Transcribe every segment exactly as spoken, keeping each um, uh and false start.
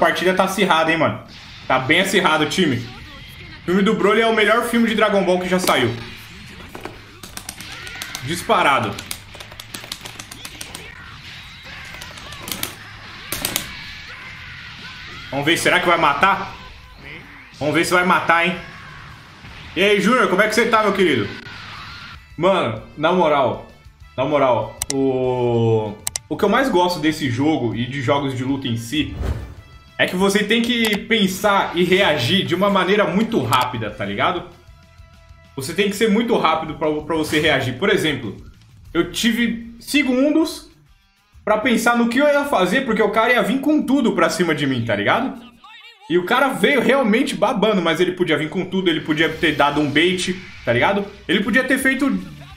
A partida tá acirrada, hein, mano. Tá bem acirrado o time. O filme do Broly é o melhor filme de Dragon Ball que já saiu. Disparado. Vamos ver, será que vai matar? Vamos ver se vai matar, hein. E aí, Júnior, como é que você tá, meu querido? Mano, na moral, na moral, o... o que eu mais gosto desse jogo e de jogos de luta em si... é que você tem que pensar e reagir de uma maneira muito rápida, tá ligado? Você tem que ser muito rápido pra, pra você reagir. Por exemplo, eu tive segundos pra pensar no que eu ia fazer, porque o cara ia vir com tudo pra cima de mim, tá ligado? E o cara veio realmente babando, mas ele podia vir com tudo, ele podia ter dado um bait, tá ligado? Ele podia ter feito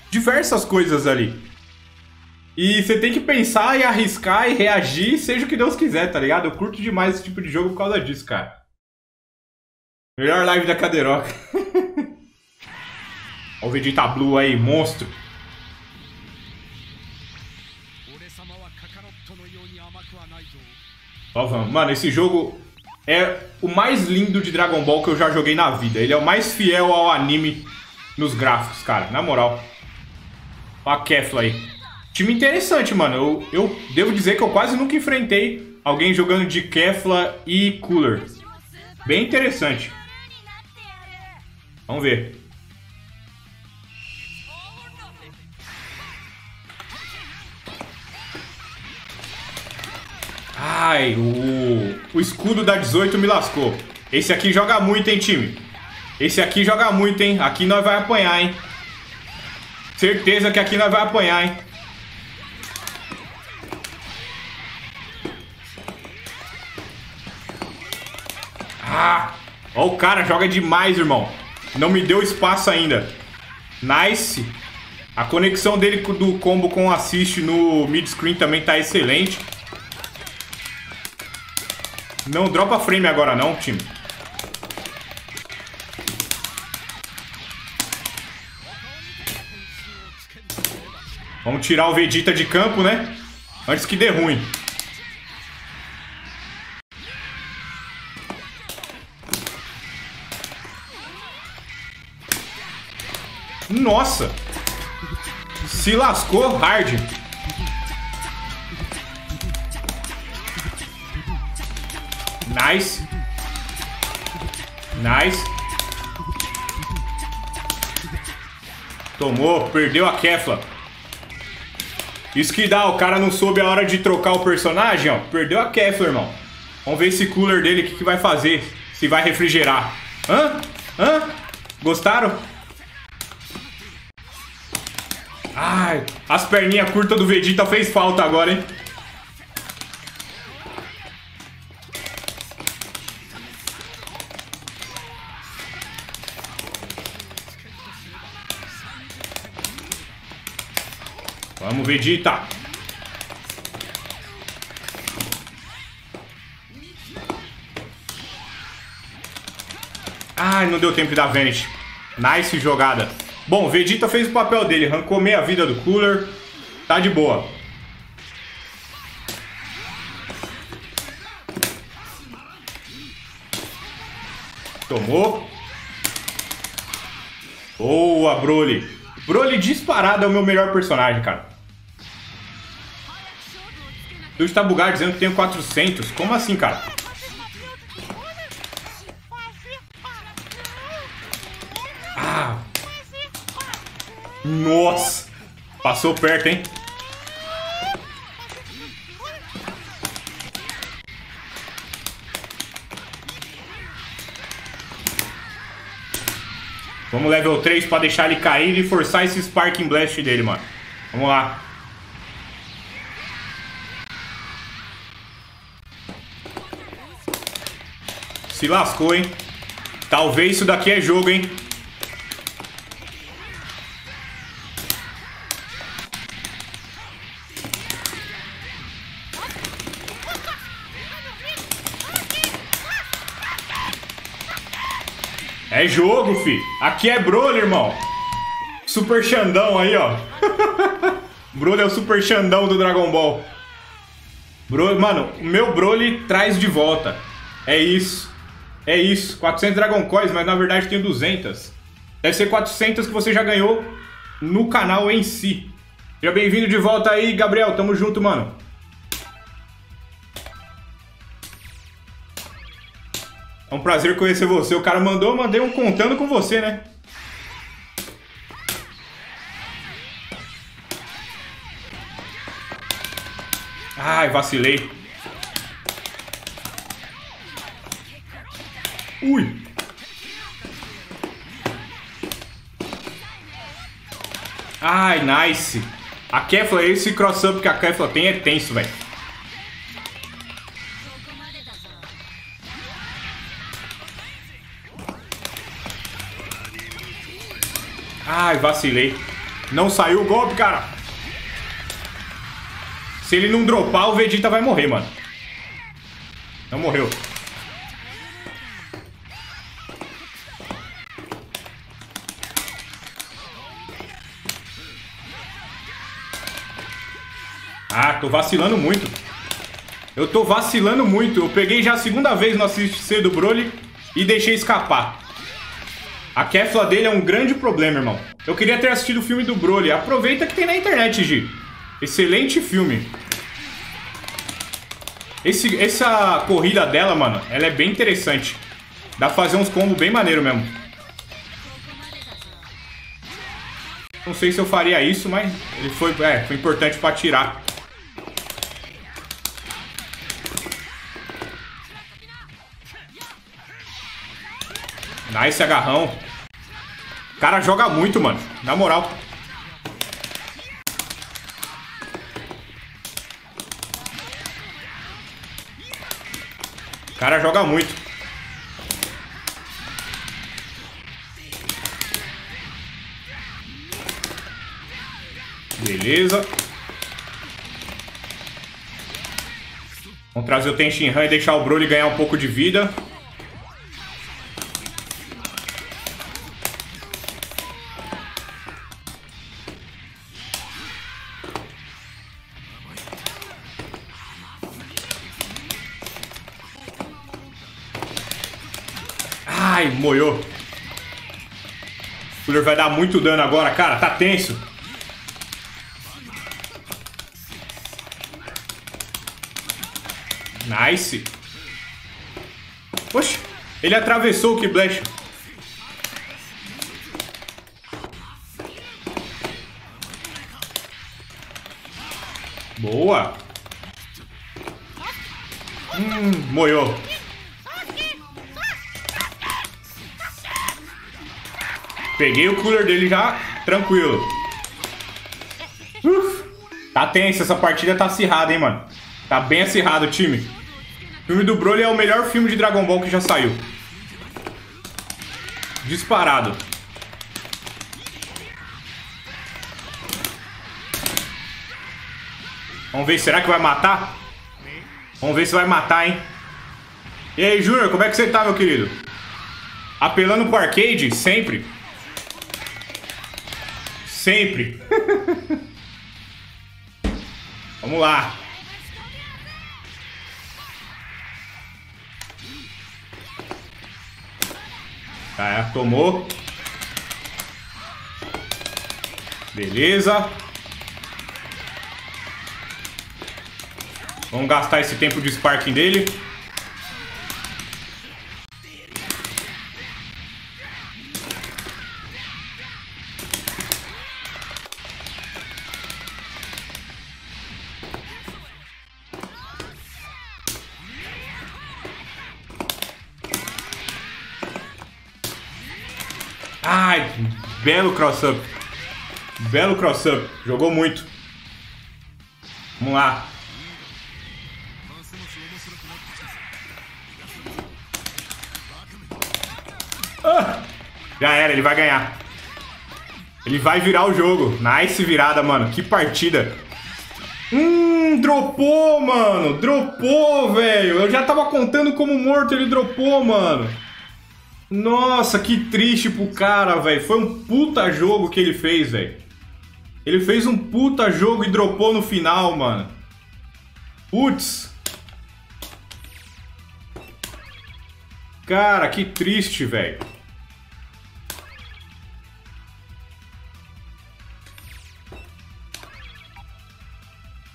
diversas coisas ali. E você tem que pensar e arriscar e reagir, seja o que Deus quiser, tá ligado? Eu curto demais esse tipo de jogo por causa disso, cara. Melhor live da cadeiroca. Olha o Vegeta Blue aí, monstro. Ó, vamos. Mano, esse jogo é o mais lindo de Dragon Ball que eu já joguei na vida. Ele é o mais fiel ao anime nos gráficos, cara. Na moral. Ó a Kefla aí. Time interessante, mano. Eu, eu devo dizer que eu quase nunca enfrentei alguém jogando de Kefla e Cooler. Bem interessante. Vamos ver. Ai, o, o escudo da dezoito me lascou. Esse aqui joga muito, hein, time? Esse aqui joga muito, hein? Aqui nós vai apanhar, hein? Certeza que aqui nós vai apanhar, hein? Ah, ó, o cara joga demais, irmão. Não me deu espaço ainda. Nice. A conexão dele do combo com o assist no mid-screen também tá excelente. Não dropa frame agora não, time. Vamos tirar o Vegeta de campo, né? Antes que dê ruim. Nossa! Se lascou hard. Nice. Nice. Tomou, perdeu a Kefla. Isso que dá, o cara não soube a hora de trocar o personagem, ó. Perdeu a Kefla, irmão. Vamos ver esse Cooler dele, o que, que vai fazer. Se vai refrigerar. Hã? Hã? Gostaram? Ai, as perninhas curtas do Vegeta fez falta agora, hein? Vamos, Vegeta! Ai, não deu tempo de dar vanish. Nice jogada. Bom, Vegeta fez o papel dele, arrancou meia vida do Cooler, tá de boa. Tomou. Boa, Broly. Broly disparado é o meu melhor personagem, cara. Deus tá bugado dizendo que tenho quatrocentos, como assim, cara? Ah... Nossa! Passou perto, hein? Vamos level três pra deixar ele cair e forçar esse Sparking Blast dele, mano. Vamos lá. Se lascou, hein? Talvez isso daqui é jogo, hein? É jogo, fi. Aqui é Broly, irmão. Super Xandão aí, ó. Broly é o Super Xandão do Dragon Ball. Broly, mano, o meu Broly traz de volta. É isso. É isso. quatrocentos Dragon Coins, mas na verdade tem duzentas. Deve ser quatrocentas que você já ganhou no canal em si. Seja bem-vindo de volta aí, Gabriel. Tamo junto, mano. É um prazer conhecer você. O cara mandou, mandei um contando com você, né? Ai, vacilei. Ui. Ai, nice. A Kefla, esse cross-up que a Kefla tem é tenso, velho. Ai, vacilei. Não saiu o golpe, cara. Se ele não dropar, o Vegeta vai morrer, mano. Não morreu. Ah, tô vacilando muito. Eu tô vacilando muito. Eu peguei já a segunda vez no A C C do Broly e deixei escapar. A Kefla dele é um grande problema, irmão. Eu queria ter assistido o filme do Broly. Aproveita que tem na internet, Gi. Excelente filme. Esse, essa corrida dela, mano, ela é bem interessante. Dá pra fazer uns combos bem maneiro mesmo. Não sei se eu faria isso, mas ele foi, é, foi importante pra tirar. Nice agarrão. O cara joga muito, mano. Na moral. O cara joga muito. Beleza. Vamos trazer o Tenshinhan e deixar o Broly ganhar um pouco de vida. Ai, moiou. O Cooler vai dar muito dano agora, cara. Tá tenso. Nice. Poxa, ele atravessou o Keyblast. Boa. Hum, moiou. Peguei o Cooler dele já, tranquilo. Uf, tá tensa, essa partida tá acirrada, hein, mano. Tá bem acirrado o time. O filme do Broly é o melhor filme de Dragon Ball que já saiu. Disparado. Vamos ver, será que vai matar? Vamos ver se vai matar, hein. E aí, Júnior, como é que você tá, meu querido? Apelando pro arcade, sempre. Sempre. Vamos lá. Tá, tomou. Beleza. Vamos gastar esse tempo de Sparking dele. Ai, belo cross-up. Belo cross-up. Jogou muito. Vamos lá. Ah, já era, ele vai ganhar. Ele vai virar o jogo. Nice virada, mano. Que partida. Hum, dropou, mano. Dropou, velho. Eu já tava contando como morto, ele dropou, mano. Nossa, que triste pro cara, velho. Foi um puta jogo que ele fez, velho. Ele fez um puta jogo e dropou no final, mano. Putz. Cara, que triste, velho.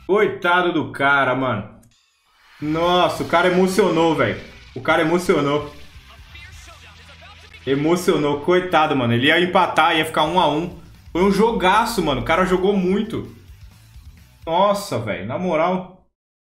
Coitado do cara, mano. Nossa, o cara emocionou, velho. O cara emocionou. Emocionou, coitado, mano. Ele ia empatar, ia ficar um a um. Foi um jogaço, mano. O cara jogou muito. Nossa, velho, na moral...